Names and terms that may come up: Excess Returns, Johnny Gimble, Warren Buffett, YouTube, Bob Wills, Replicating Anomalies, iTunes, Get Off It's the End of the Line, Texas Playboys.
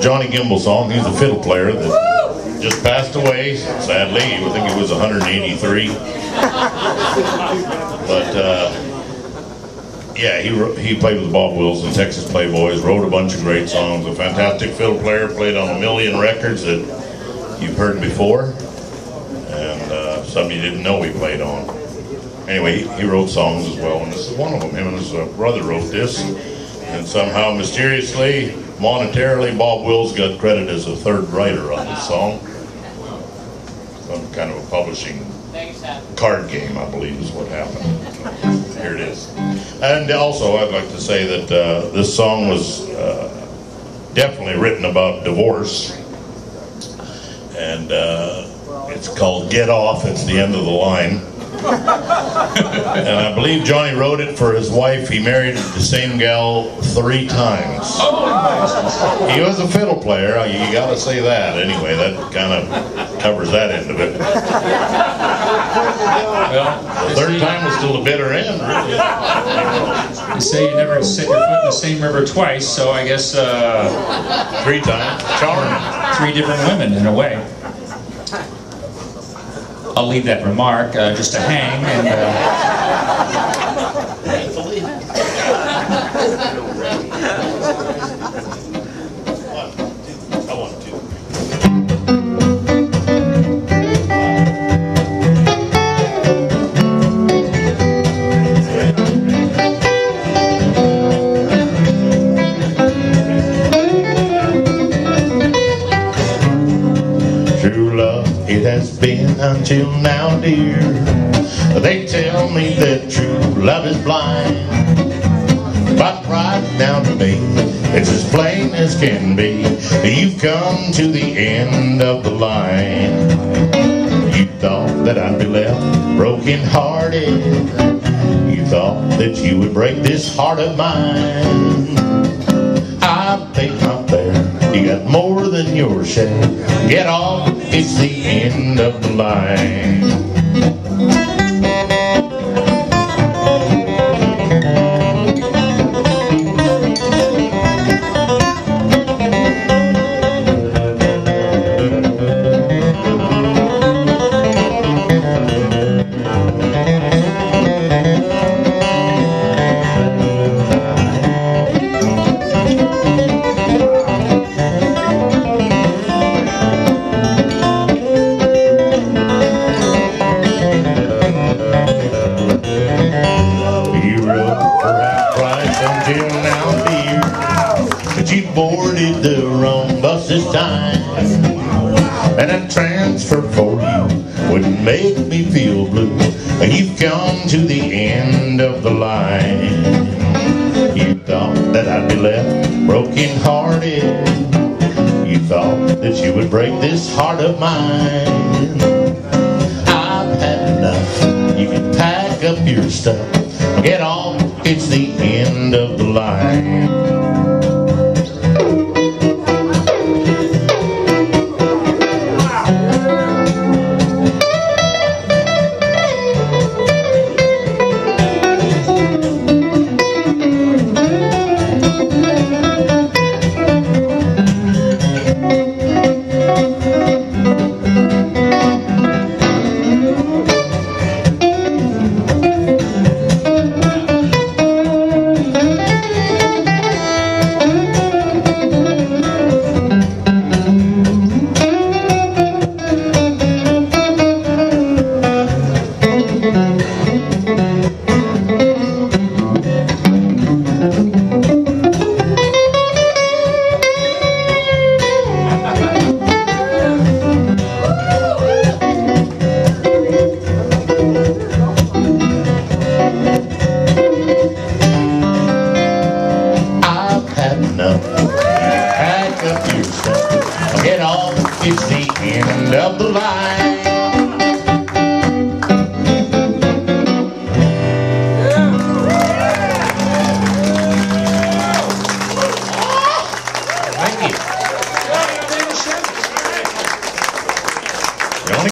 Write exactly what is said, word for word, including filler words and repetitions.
Johnny Gimble song. He's a fiddle player that just passed away, sadly. I think it was one hundred eighty-three. But uh, yeah, he he played with Bob Wills and Texas Playboys, wrote a bunch of great songs. A fantastic fiddle player, played on a million records that you've heard before, and uh, some you didn't know he played on. Anyway, he, he wrote songs as well, and this is one of them. Him and his uh, brother wrote this, and somehow mysteriously, monetarily, Bob Wills got credit as a third writer on this song. Some kind of a publishing card game, I believe, is what happened. Here it is. And also, I'd like to say that uh, this song was uh, definitely written about divorce, and uh, it's called Get Off, It's the End of the Line. And I believe Johnny wrote it for his wife. He married the same gal three times. He was a fiddle player, you gotta say that. Anyway, that kind of covers that end of it. Well, the third time was still the bitter end, really. They say you never set your foot in the same river twice, so I guess uh, three times. Charming. Three different women, in a way. I'll leave that remark uh, just to hang. And, uh... One, two, I want to. True love, it has been until now, dear. They tell me that true love is blind, but right now to me, it's as plain as can be. You've come to the end of the line. You thought that I'd be left broken hearted. You thought that you would break this heart of mine. I paid my fare, you got more than your share. Get off, it's the end of the line. Boarded the wrong bus this time, and a transfer for you wouldn't make me feel blue. You've come to the end of the line. You thought that I'd be left broken hearted. You thought that you would break this heart of mine. I've had enough. You can pack up your stuff. Get off, it's the end of the line.